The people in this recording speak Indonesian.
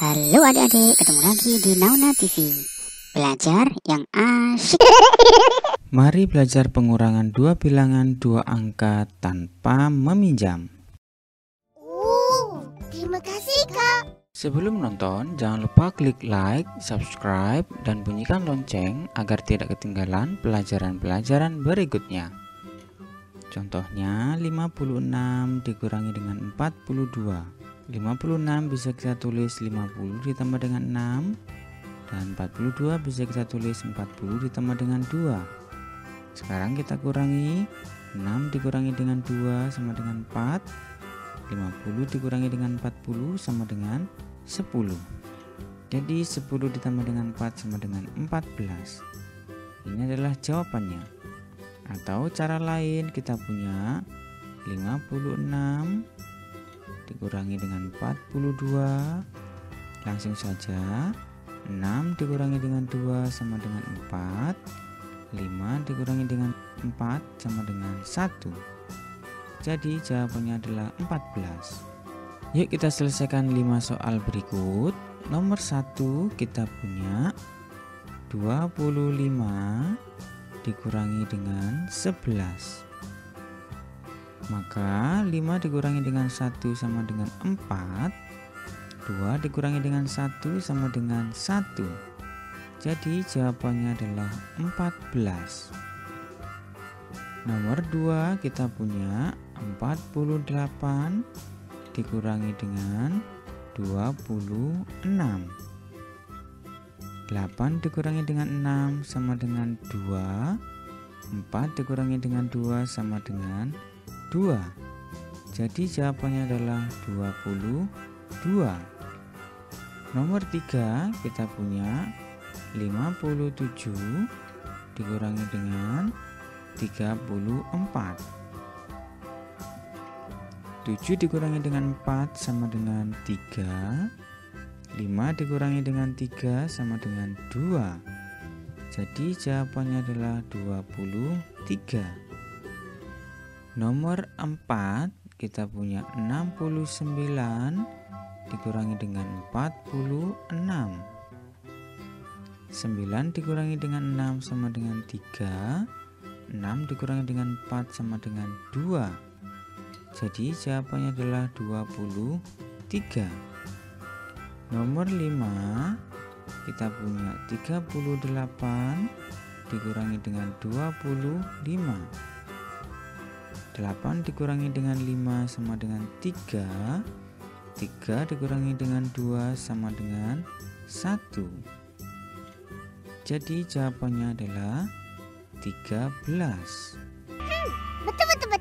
Halo adik-adik, ketemu lagi di Nauna TV. Belajar yang asyik. Mari belajar pengurangan dua bilangan dua angka tanpa meminjam. Terima kasih, Kak. Sebelum nonton, jangan lupa klik like, subscribe, dan bunyikan lonceng agar tidak ketinggalan pelajaran-pelajaran berikutnya. Contohnya 56 dikurangi dengan 42. 56 bisa kita tulis 50 ditambah dengan 6, dan 42 bisa kita tulis 40 ditambah dengan 2. Sekarang kita kurangi. 6 dikurangi dengan 2 sama dengan 4, 50 dikurangi dengan 40 sama dengan 10. Jadi 10 ditambah dengan 4 sama dengan 14. Ini adalah jawabannya. Atau cara lain, kita punya 56 dikurangi dengan 42, langsung saja 6 dikurangi dengan 2 sama dengan 4, 5 dikurangi dengan 4 sama dengan 1. Jadi jawabannya adalah 14. Yuk kita selesaikan 5 soal berikut. Nomor 1 kita punya 25 dikurangi dengan 11. Maka 5 dikurangi dengan 1 sama dengan 4, 2 dikurangi dengan 1 sama dengan 1. Jadi jawabannya adalah 14. Nomor 2 kita punya 48 dikurangi dengan 26. 8 dikurangi dengan 6 sama dengan 2, 4 dikurangi dengan 2 sama dengan 2. Jadi jawabannya adalah 22. Nomor 3 kita punya 57 dikurangi dengan 34. 7 dikurangi dengan 4 sama dengan 3, 5 dikurangi dengan 3 sama dengan 2. Jadi jawabannya adalah 23. Nomor 4 kita punya 69 dikurangi dengan 46. 9 dikurangi dengan 6 sama dengan 3, 6 dikurangi dengan 4 sama dengan 2. Jadi jawabannya adalah 23. Nomor 5 kita punya 38 dikurangi dengan 25. 8 dikurangi dengan 5 sama dengan 3, 3 dikurangi dengan 2 sama dengan 1. Jadi jawabannya adalah 13. Betul.